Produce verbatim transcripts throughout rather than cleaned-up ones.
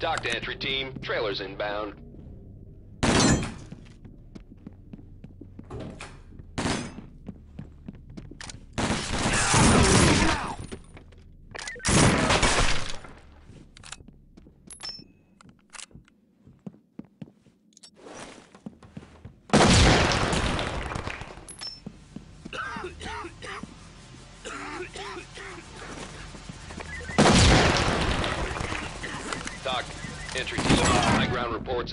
Dock to entry team. Trailers inbound. Entry team, high ground reports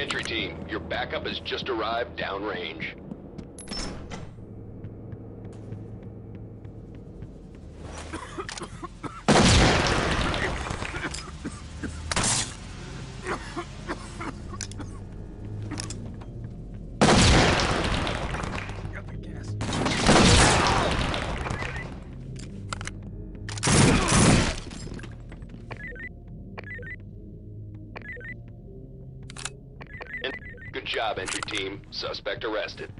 Entry team, your backup has just arrived downrange. Good job, entry team. Suspect arrested.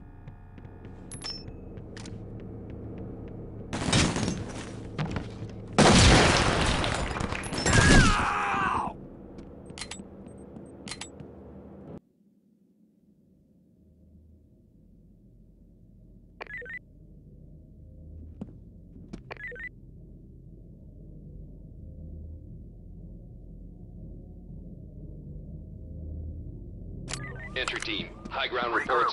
Entry team, high ground reports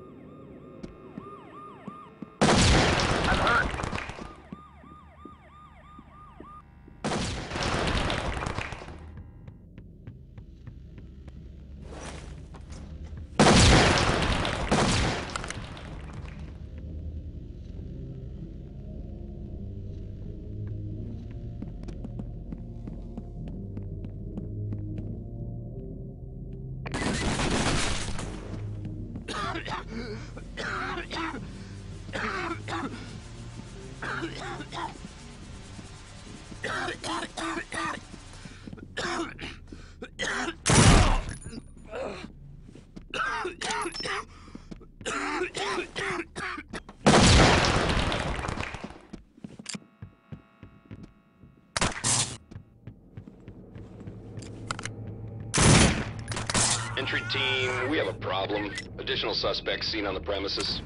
I'm hurt. Entry team, we have a problem. Additional suspects seen on the premises.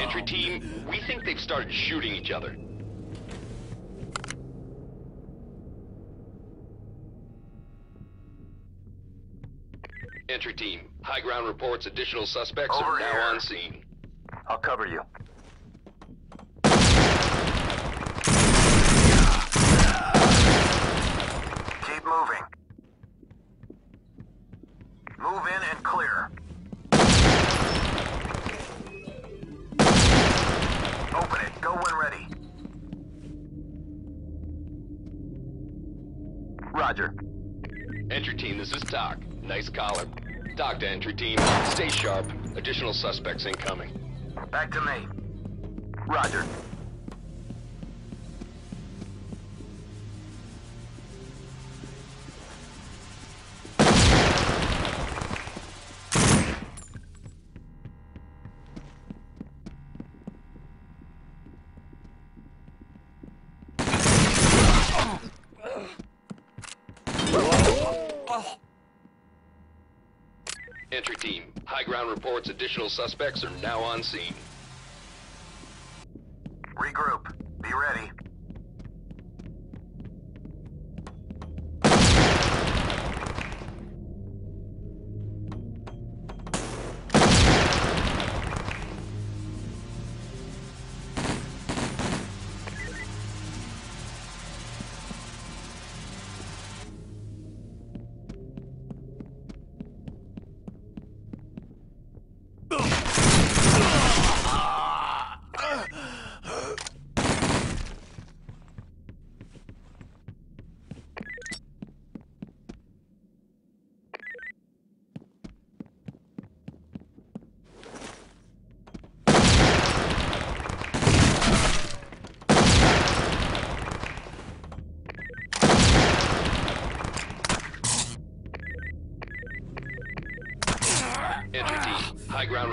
Entry team, we think they've started shooting each other. Entry team, high ground reports additional suspects Over are now here. on scene. I'll cover you. Keep moving. Move in and clear. Open it. Go when ready. Roger. Entry team, this is Doc. Nice collar. Doc to entry team. Stay sharp. Additional suspects incoming. Back to me. Roger. Entry team, high ground reports additional suspects are now on scene. Regroup. Be ready. Recon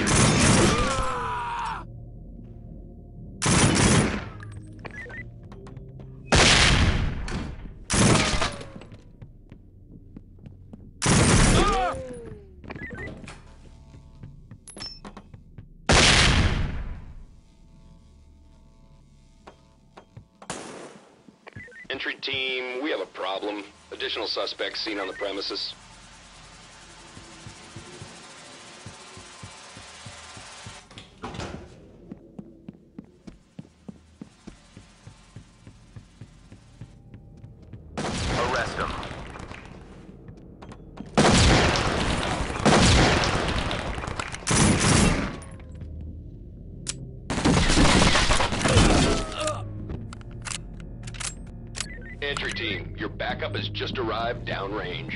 Entry team, we have a problem. Additional suspects seen on the premises. Arrest them. Entry team, your backup has just arrived downrange.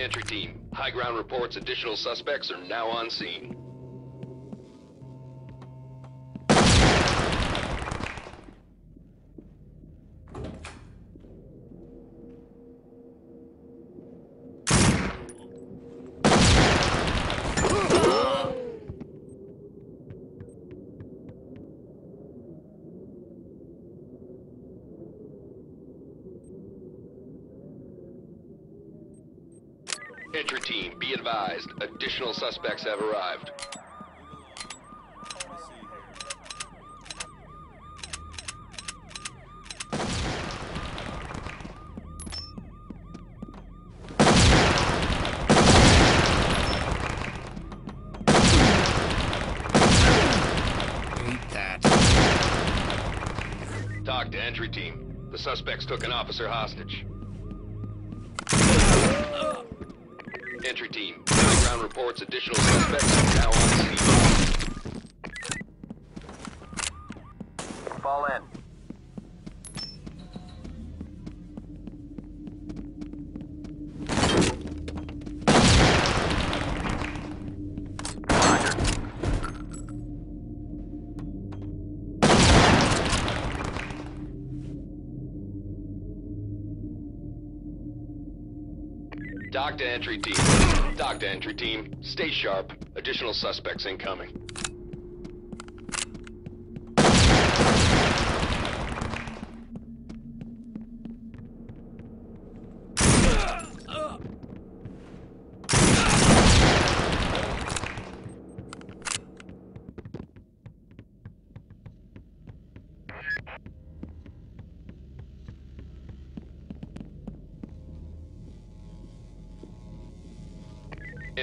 Entry team, high ground reports additional suspects are now on scene. Entry team, be advised. Additional suspects have arrived. Eat that. Talk to entry team. The suspects took an officer hostage. Entry team, ground reports additional suspects are now on scene. Fall in. Dock to entry team. Dock to entry team. Stay sharp. Additional suspects incoming.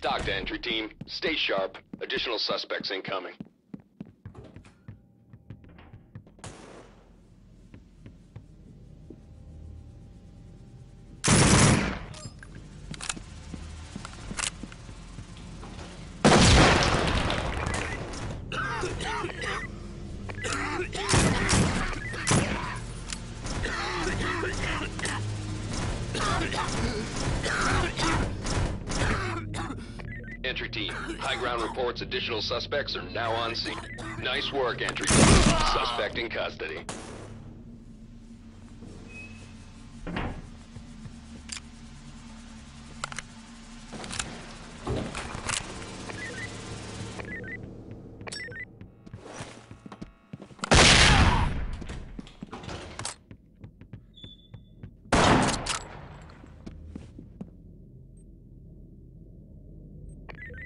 Talk to entry team. Stay sharp. Additional suspects incoming. Entry team, high ground reports additional suspects are now on scene. Nice work, entry team. Suspect in custody.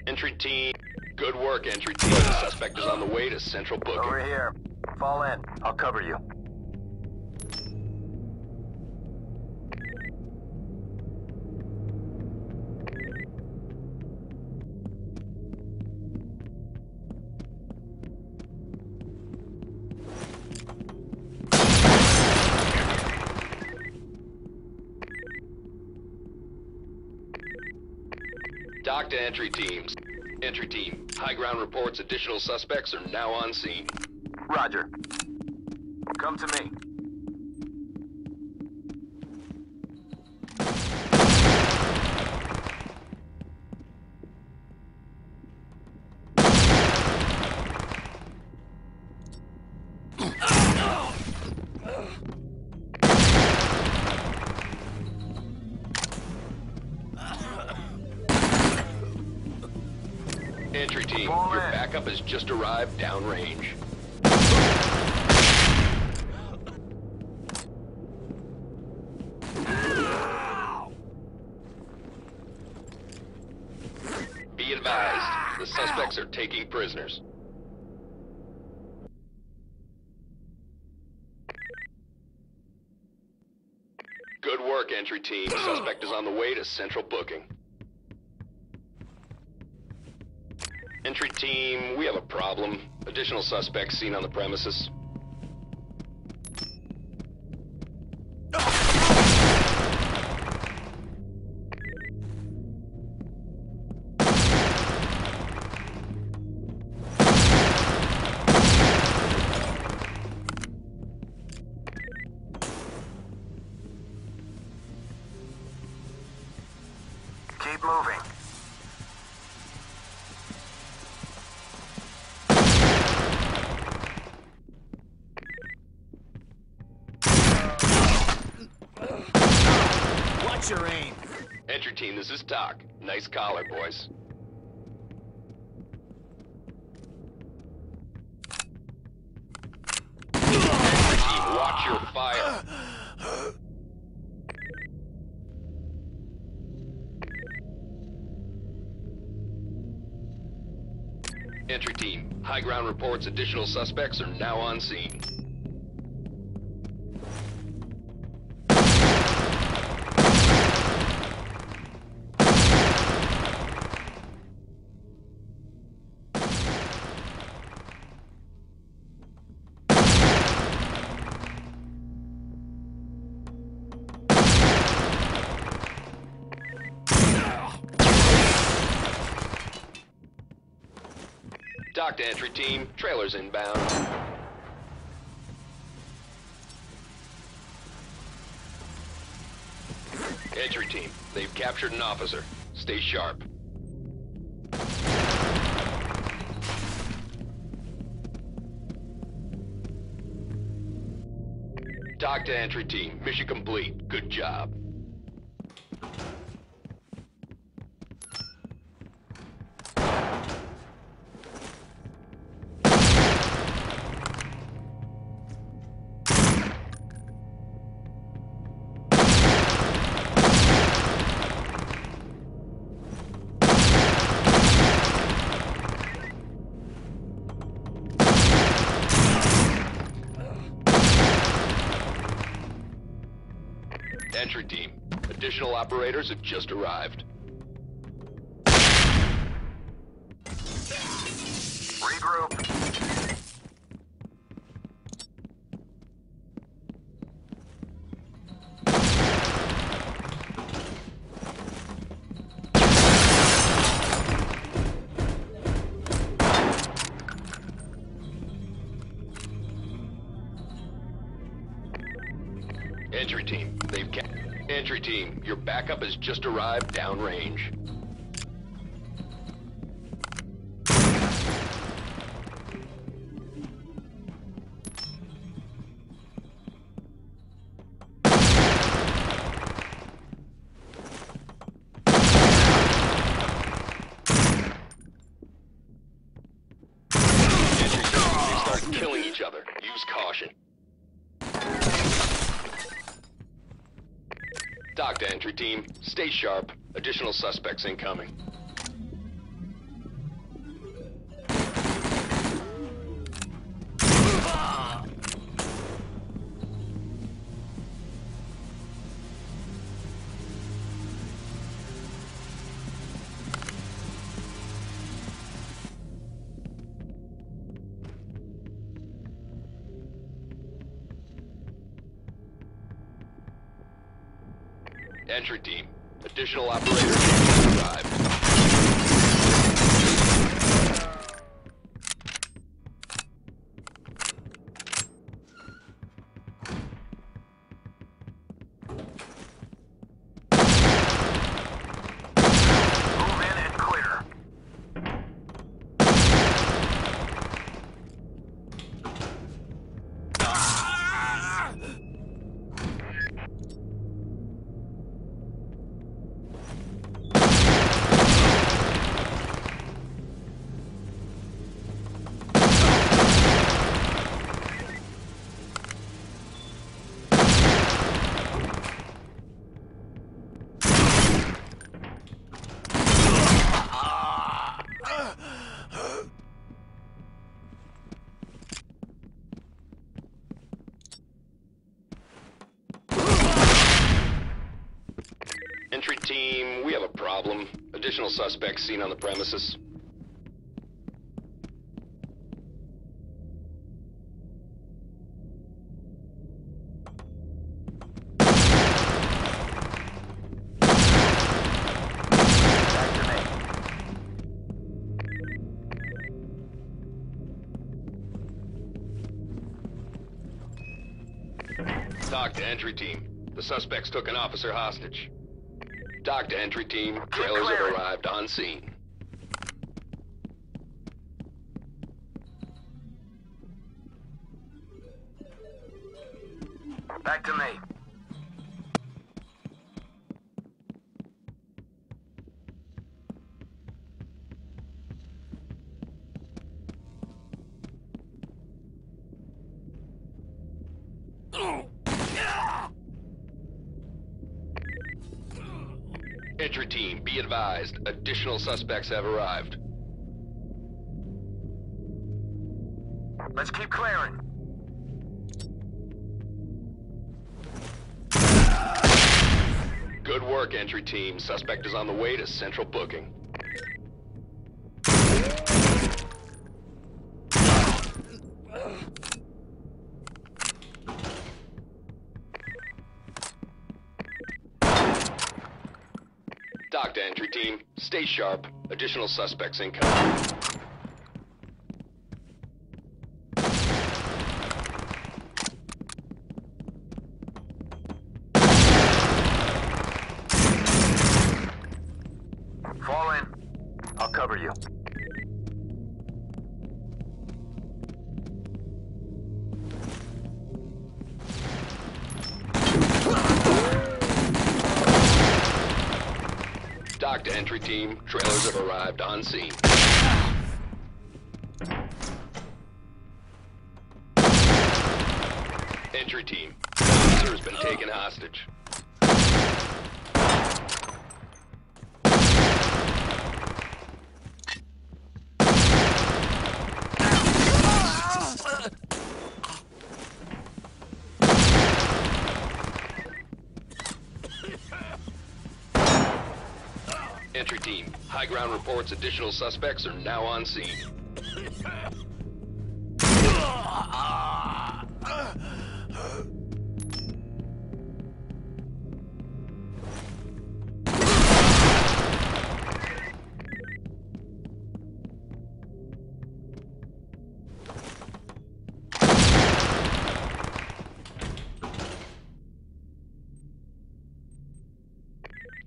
Entry team, good work, entry team. The suspect is on the way to central booking. Over here. Fall in. I'll cover you. Dock to entry teams. Entry team, high ground reports additional suspects are now on scene. Roger. Come to me. Entry team, your backup has just arrived downrange. Be advised, the suspects are taking prisoners. Good work, entry team. Suspect is on the way to central booking. Entry team, we have a problem. Additional suspects seen on the premises. Keep moving. Your aim. Entry team, this is Doc. Nice collar, boys. Entry team, watch your fire. Entry team, high ground reports additional suspects are now on scene. Dock to entry team, trailers inbound. Entry team, they've captured an officer. Stay sharp. Dock to entry team, mission complete. Good job. Entry team, additional operators have just arrived. Regroup. Entry team, they've ca- Entry team, your backup has just arrived downrange. recovery team, stay sharp. Additional suspects incoming. Entry team, additional operators arrived. Move in and clear. Ah! Entry team, we have a problem. Additional suspects seen on the premises. Talk to entry team. The suspects took an officer hostage. Talk to entry team. Trailers have arrived on scene. Back to me. Entry team, be advised, additional suspects have arrived. Let's keep clearing. Good work, entry team. Suspect is on the way to central booking. Talk to entry team. Stay sharp. Additional suspects incoming. Fall in. I'll cover you. Talk to entry team. Trailers have arrived on scene. Entry team. The officer has been taken hostage. Entry team, high ground reports additional suspects are now on scene.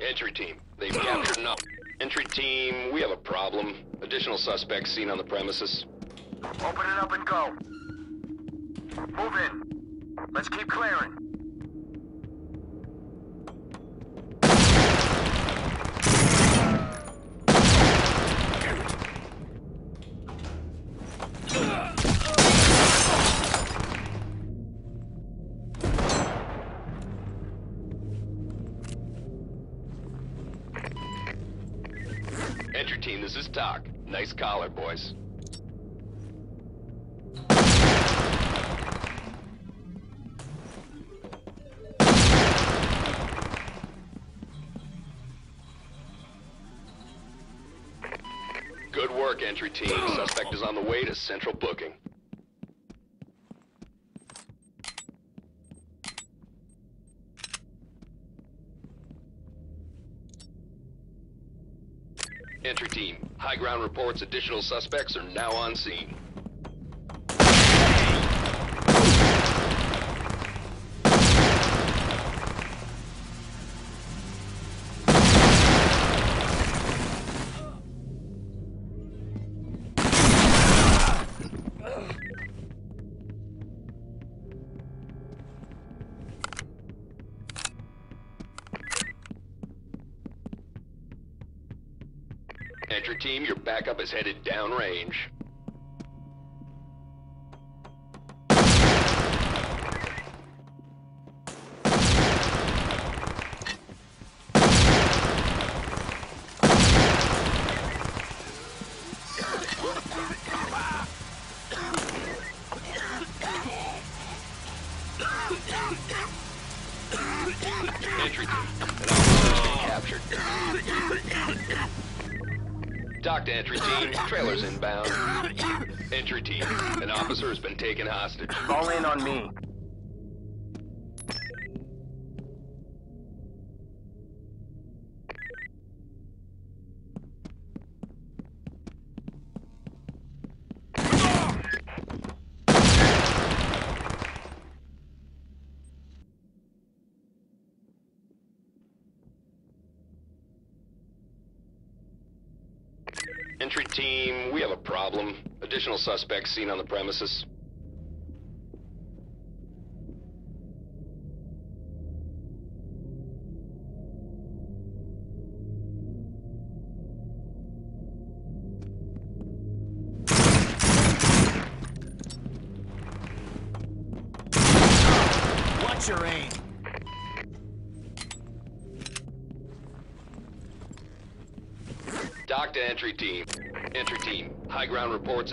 Entry team, they've captured enough. Entry team, we have a problem. Additional suspects seen on the premises. Open it up and go. Move in. Let's keep clearing. this is Doc. Nice collar, boys. Good work, entry team. Suspect is on the way to central booking. Entry team, high ground reports additional suspects are now on scene. Entry team, your backup is headed downrange. Entry team, an officer has been captured. Doc to entry team, trailer's inbound. Entry team, an officer has been taken hostage. Fall in on me. Entry team, we have a problem. Additional suspects seen on the premises. Watch your aim. Doc to entry team. Entry team, high ground reports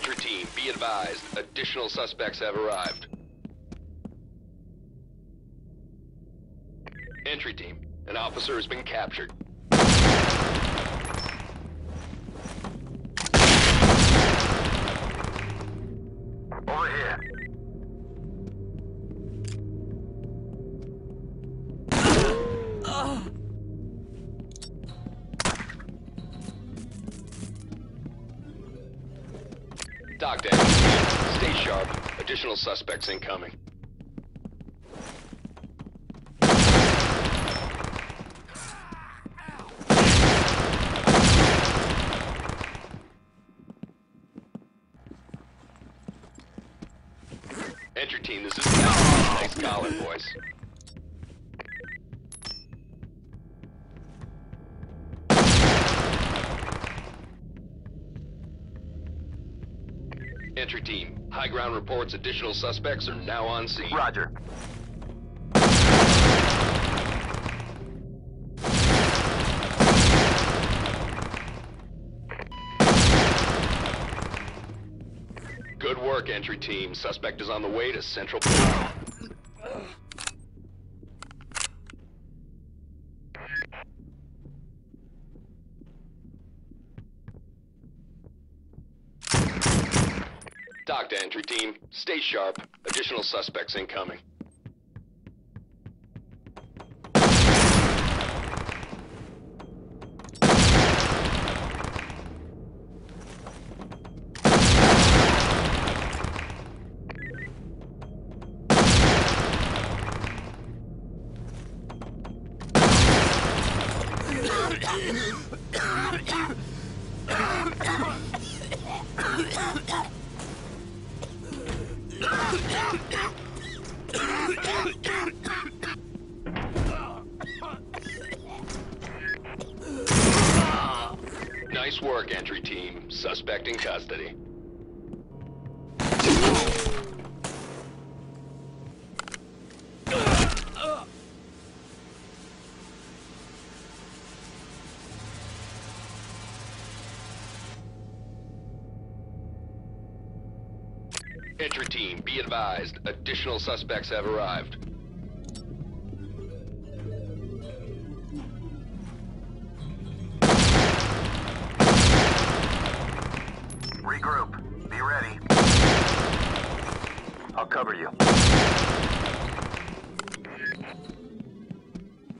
Entry team, be advised, additional suspects have arrived. Entry team, an officer has been captured. Over here. Oh. Doc to entry team, stay sharp. Additional suspects incoming. Entry team, this is nice collar, boys. Entry team, high ground reports additional suspects are now on scene. Roger. Good work, entry team. Suspect is on the way to central. Dock to entry team. Stay sharp. Additional suspects incoming. Nice work, entry team. Suspect in custody. Entry team, be advised. Additional suspects have arrived. Regroup. Be ready. I'll cover you. Dock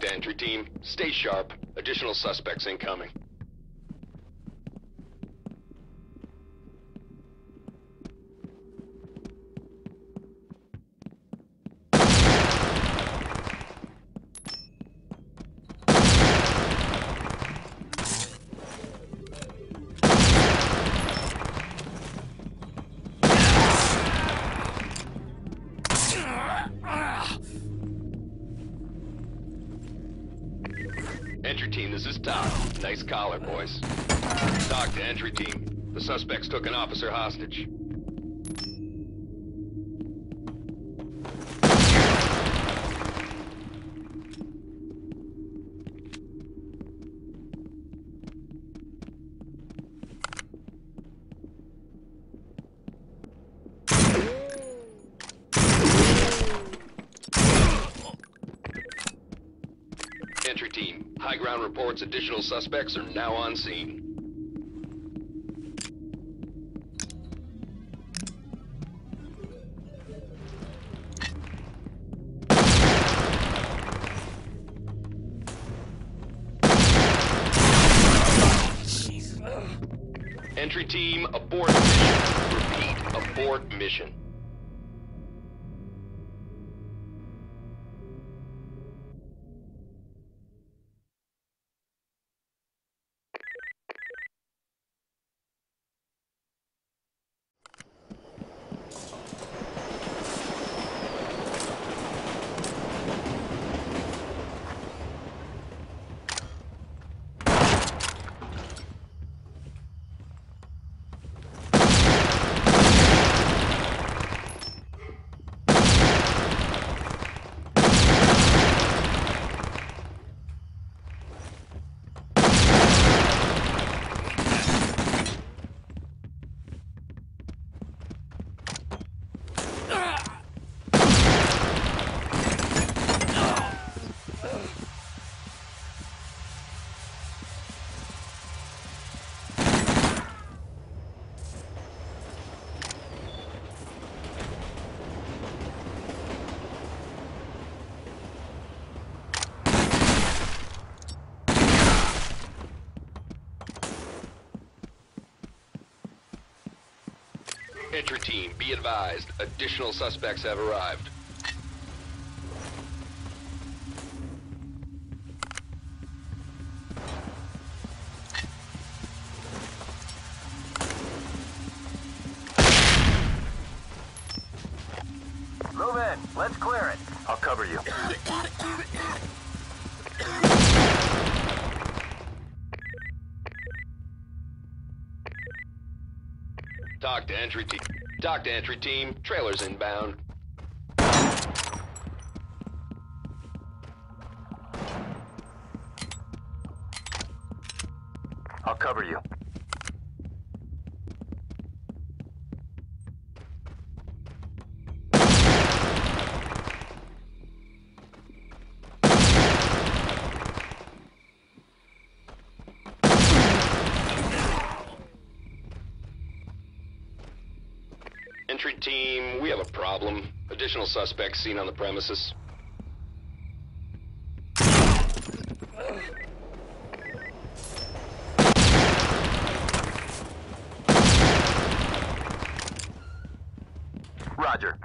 to entry team. Stay sharp. Additional suspects incoming. Entry team, this is Doc. Nice collar, boys. Doc to entry team. The suspects took an officer hostage. Entry team, high ground reports additional suspects are now on scene. Jeez. Entry team, abort mission. Repeat, abort mission. Entry team, be advised. Additional suspects have arrived. Move in. it. Let's clear it. I'll cover you. Dock to entry team. Dock to entry team. Trailers inbound. I'll cover you. Entry team, we have a problem. Additional suspects seen on the premises. Roger.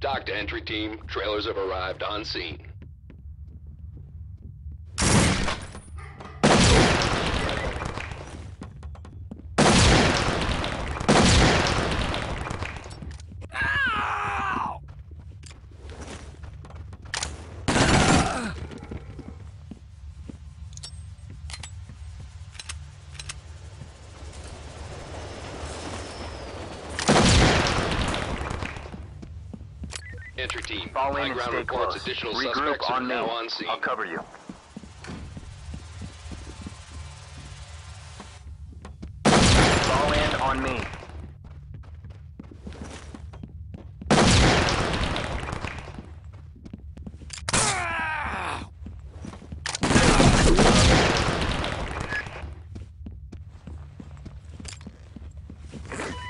Dock to entry team, trailers have arrived on scene. Entry team. Fall in and stay close. Additional suspects are now on scene. I'll cover you. Fall in on me.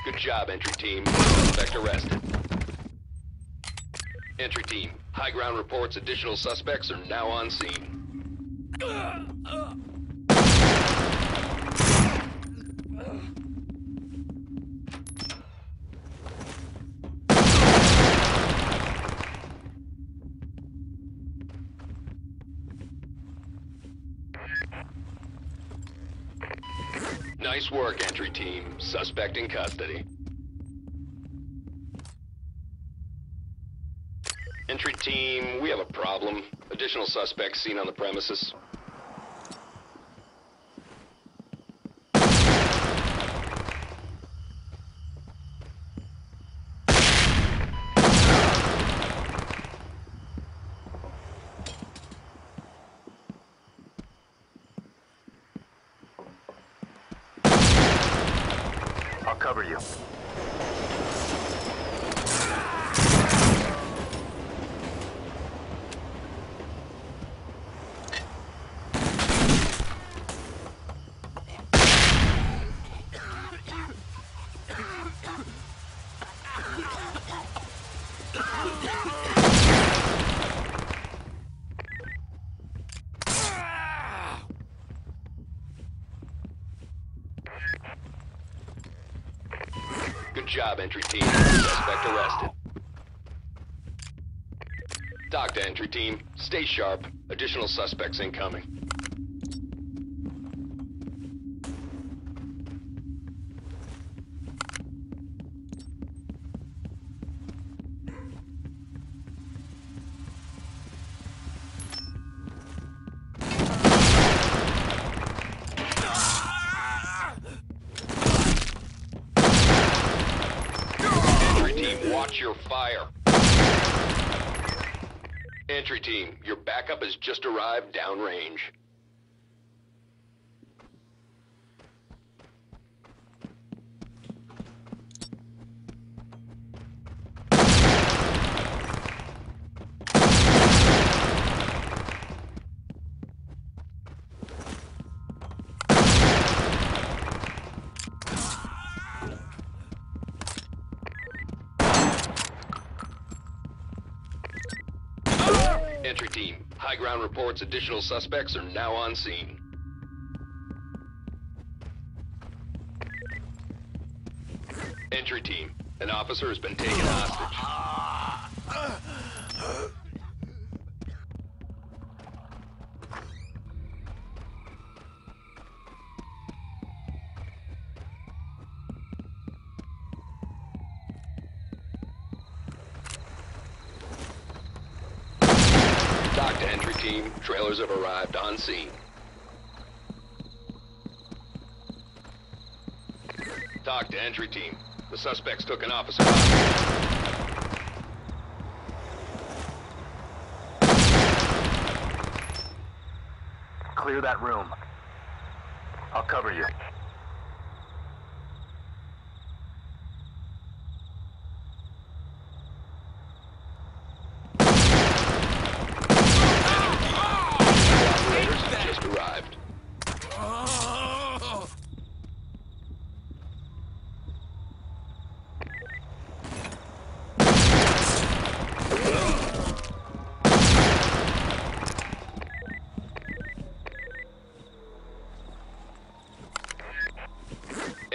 Good job, entry team. Suspect arrested. Entry team, high ground reports additional suspects are now on scene. Uh, uh. Nice work, entry team. Suspect in custody. Entry team, we have a problem. Additional suspects seen on the premises. I'll cover you. Good job, entry team. Suspect arrested. Dock to entry team. Stay sharp. Additional suspects incoming. Watch your fire. Entry team, your backup has just arrived downrange. Entry team, high ground reports additional suspects are now on scene. Entry team, an officer has been taken hostage. team, trailers have arrived on scene. Talk to entry team. The suspects took an officer. Clear that room. I'll cover you.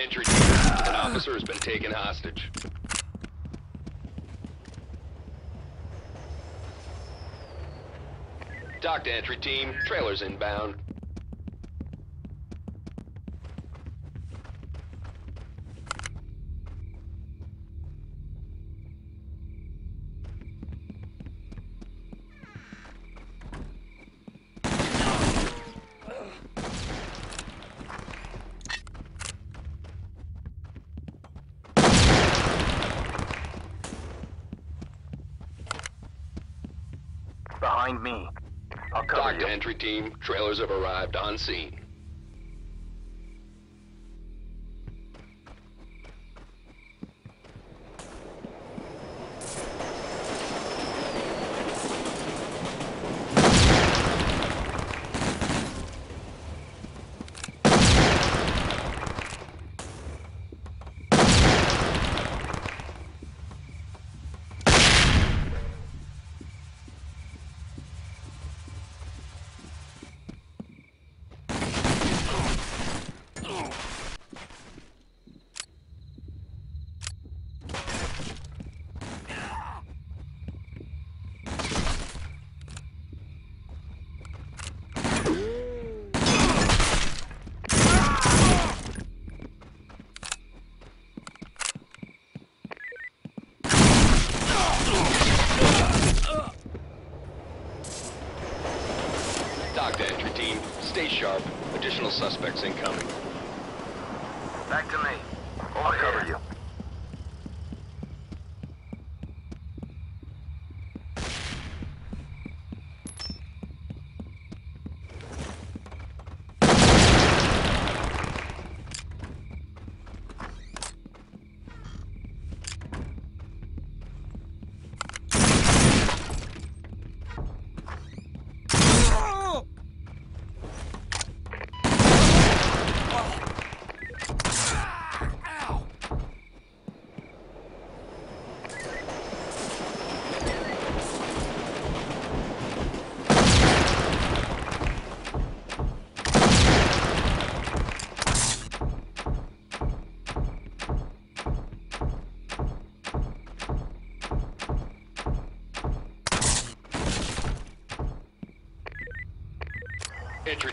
Entry team, an officer has been taken hostage. Talk to entry team, trailers inbound. Behind me. I'll cover you. Dock to entry team. Trailers have arrived on scene. Entry team, stay sharp. Additional suspects incoming. Back to me. I'll cover you. Entry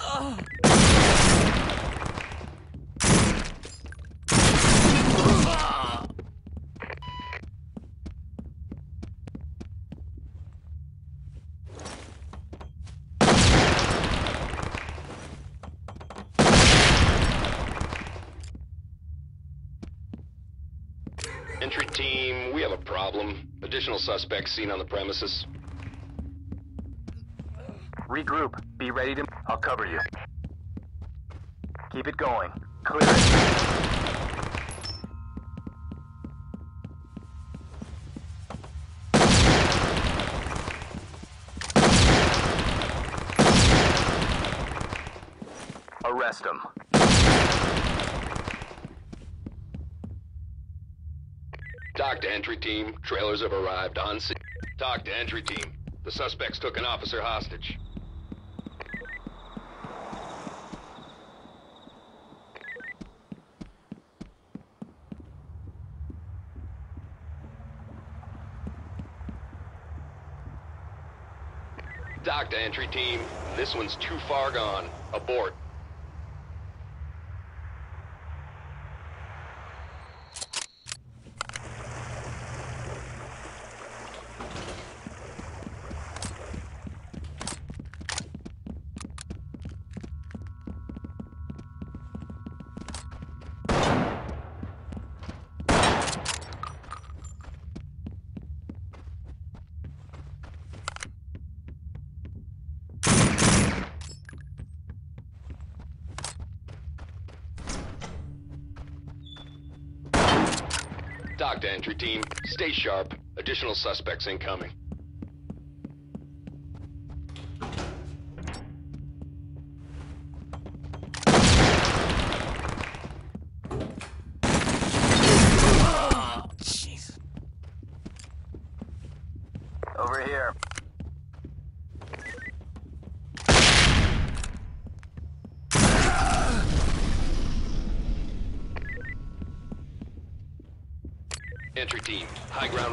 Ugh. Entry team, we have a problem. Additional suspects seen on the premises. Regroup. Be ready to... I'll cover you. Keep it going. Clear it. Arrest him. Talk to entry team. Trailers have arrived on scene. Talk to entry team. The suspects took an officer hostage. Talk to entry team. This one's too far gone. Abort. Talk to entry team. Stay sharp. Additional suspects incoming. Oh, jeez. Over here. Entry team, high ground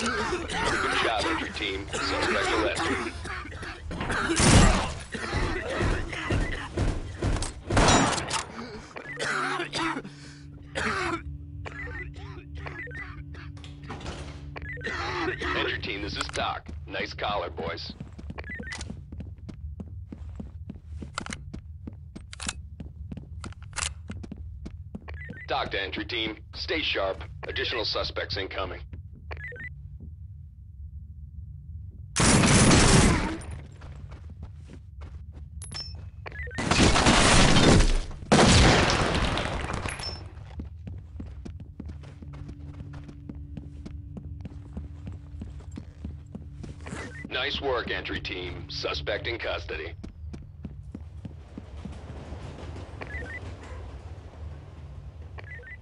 Good job, entry team. Suspect arrested. Entry team, this is Doc. Nice collar, boys. Doc to entry team. Stay sharp. Additional suspects incoming. Nice work, entry team. Suspect in custody.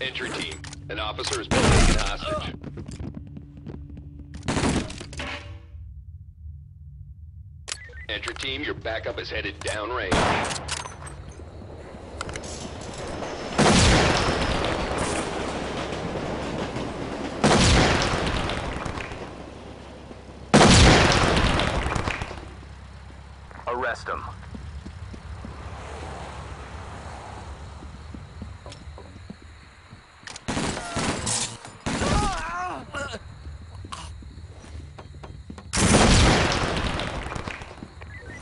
Entry team, an officer has been taken hostage. Entry team, your backup is headed downrange. Arrest him.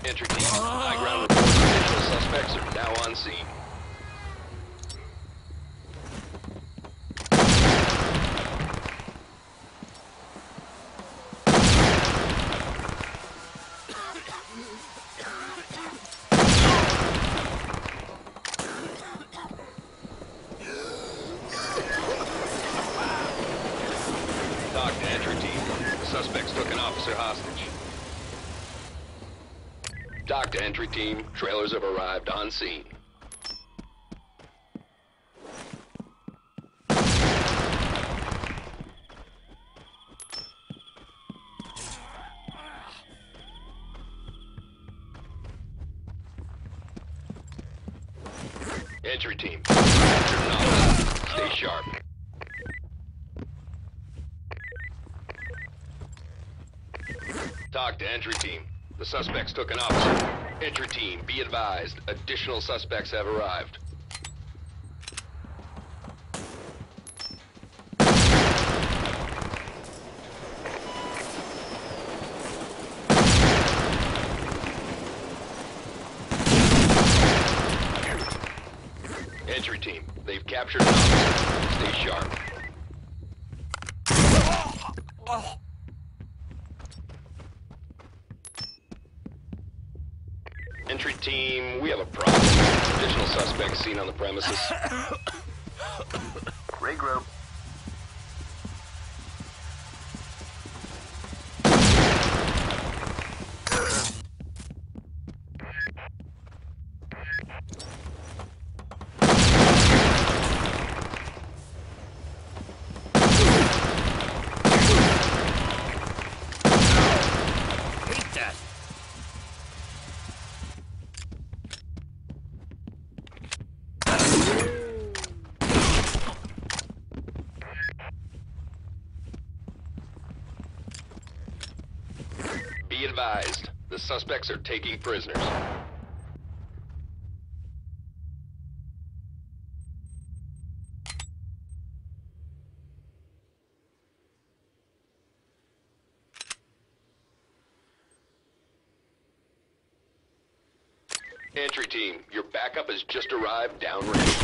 Entry team, high ground reports of additional suspects are now on scene. Doc to entry team. Suspects took an officer hostage. Doc to entry team, trailers have arrived on scene. Entry team, stay sharp. Doc to entry team. The suspects took an officer. Entry team, be advised. Additional suspects have arrived. Entry team, they've captured an officer. Stay sharp. Oh, oh. Entry team, we have a problem. Additional suspects seen on the premises. Regroup. Be advised, the suspects are taking prisoners. Entry team, your backup has just arrived downrange.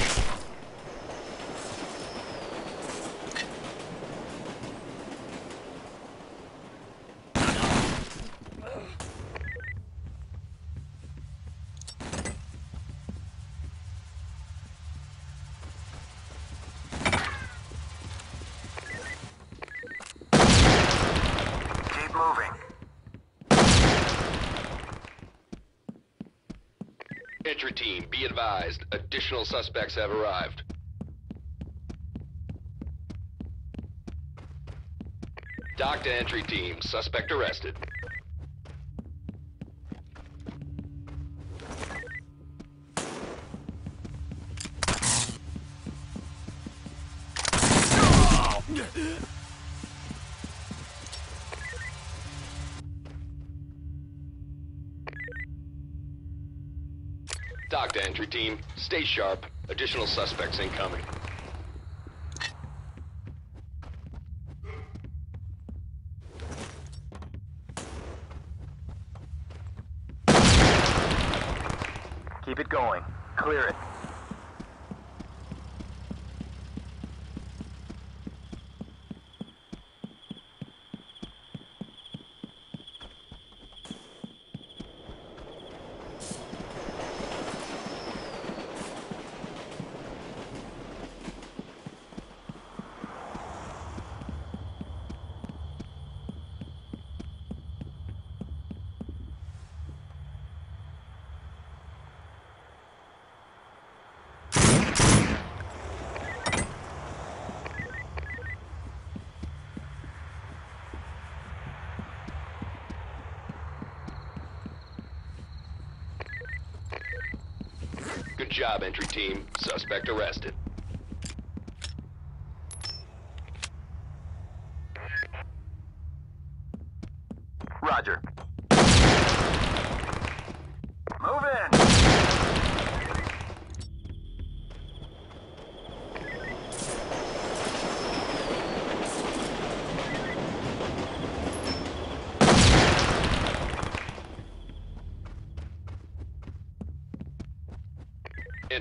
Entry team, be advised, additional suspects have arrived. Dock to entry team, suspect arrested. Dock to entry team, stay sharp. Additional suspects incoming. Keep it going. Clear it. Good job, entry team. Suspect arrested. Roger. Move in!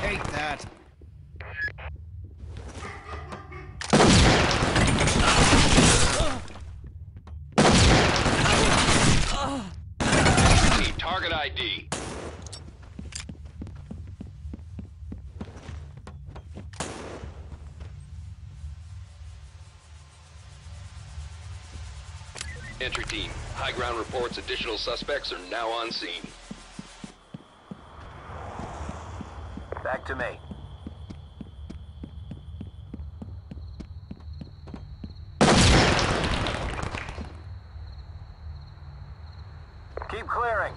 Hate that. Entry team, target I D. Entry team, high ground reports additional suspects are now on scene. Back to me. Keep clearing.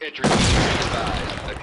Entry team, be advised.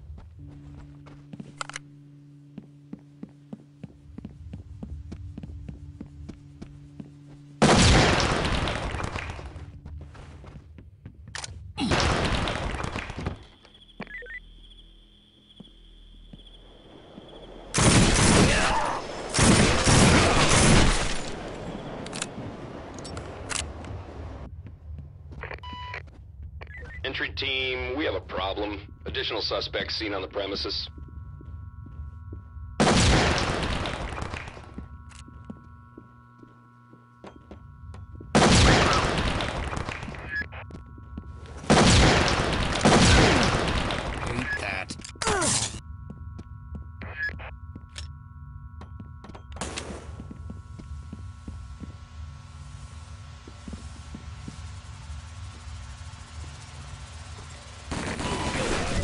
Entry team, we have a problem. Additional suspects seen on the premises.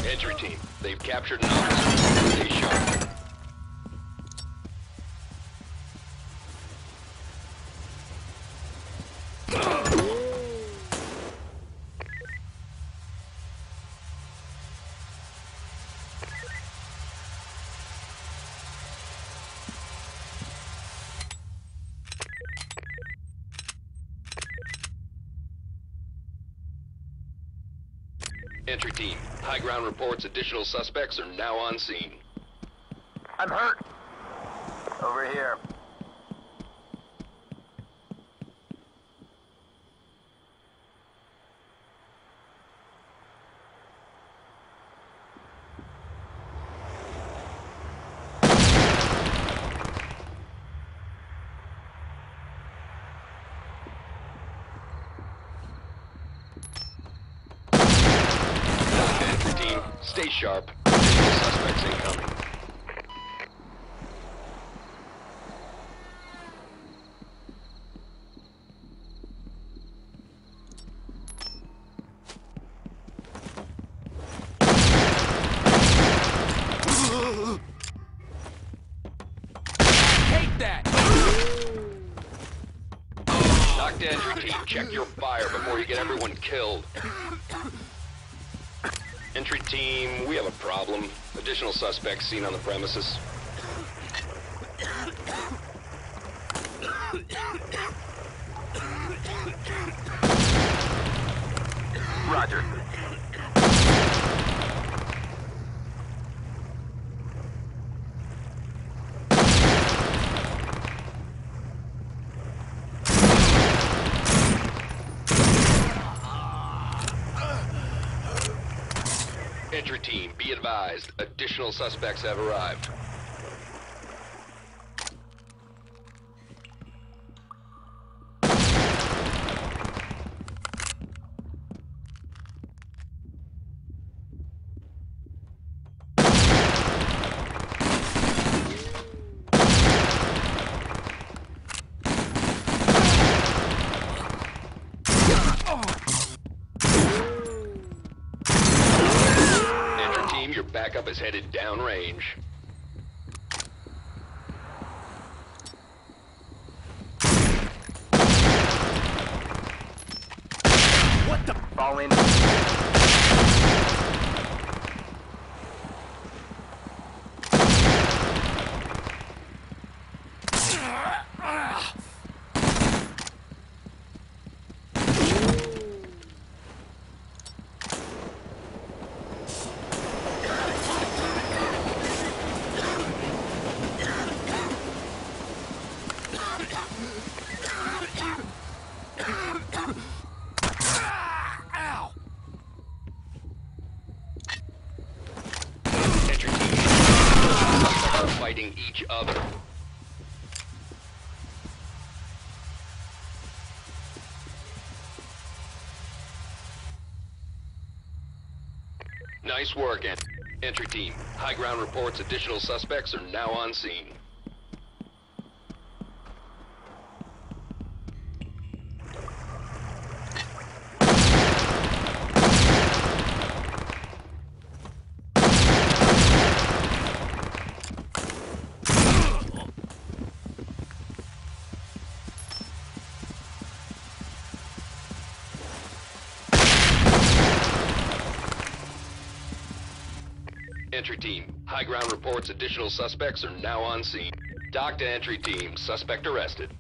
Entry team, they've captured an officer. Stay sharp. Entry team, high ground reports additional suspects are now on scene. I'm hurt. Over here. sharp. Suspects incoming. Take that! Knock the entry team, check your fire before you get everyone killed. Entry team, we have a problem. Additional suspects seen on the premises. Roger. Entry team, be advised, additional suspects have arrived. Backup is headed downrange. What the? Fall in. Each other. Nice work, Ent entry team. High ground reports additional suspects are now on scene. Entry team, high ground reports additional suspects are now on scene. Dock to entry team, suspect arrested.